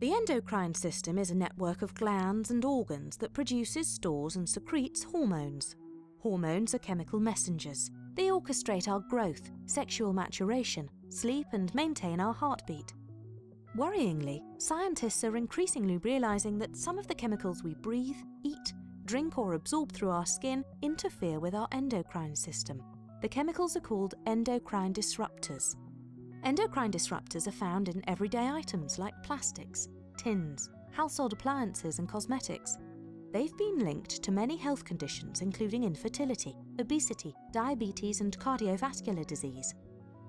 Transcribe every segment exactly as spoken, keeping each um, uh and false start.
The endocrine system is a network of glands and organs that produces, stores and secretes hormones. Hormones are chemical messengers. They orchestrate our growth, sexual maturation, sleep and maintain our heartbeat. Worryingly, scientists are increasingly realizing that some of the chemicals we breathe, eat, drink or absorb through our skin interfere with our endocrine system. The chemicals are called endocrine disruptors. Endocrine disruptors are found in everyday items like plastics, tins, household appliances and cosmetics. They've been linked to many health conditions including infertility, obesity, diabetes and cardiovascular disease.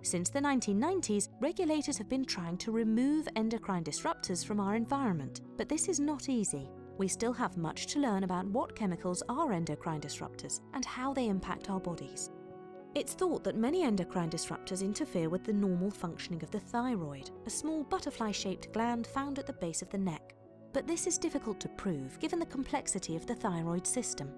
Since the nineteen nineties, regulators have been trying to remove endocrine disruptors from our environment, but this is not easy. We still have much to learn about what chemicals are endocrine disruptors and how they impact our bodies. It's thought that many endocrine disruptors interfere with the normal functioning of the thyroid, a small butterfly-shaped gland found at the base of the neck. But this is difficult to prove given the complexity of the thyroid system.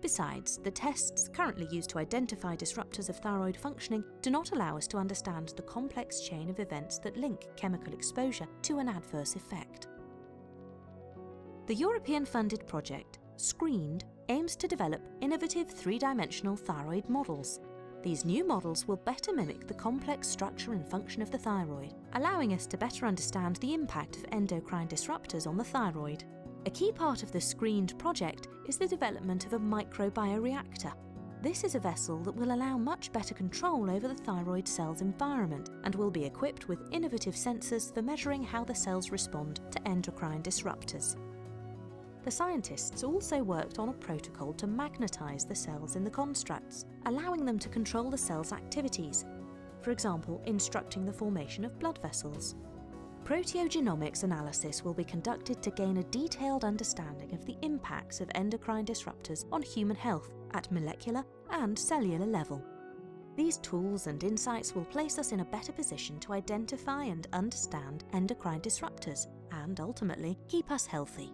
Besides, the tests currently used to identify disruptors of thyroid functioning do not allow us to understand the complex chain of events that link chemical exposure to an adverse effect. The European-funded project, SCREENED, aims to develop innovative three-dimensional thyroid models. These new models will better mimic the complex structure and function of the thyroid, allowing us to better understand the impact of endocrine disruptors on the thyroid. A key part of the SCREENED project is the development of a microbioreactor. This is a vessel that will allow much better control over the thyroid cell's environment and will be equipped with innovative sensors for measuring how the cells respond to endocrine disruptors. The scientists also worked on a protocol to magnetize the cells in the constructs, allowing them to control the cells' activities, for example, instructing the formation of blood vessels. Proteogenomics analysis will be conducted to gain a detailed understanding of the impacts of endocrine disruptors on human health at molecular and cellular level. These tools and insights will place us in a better position to identify and understand endocrine disruptors and, ultimately, keep us healthy.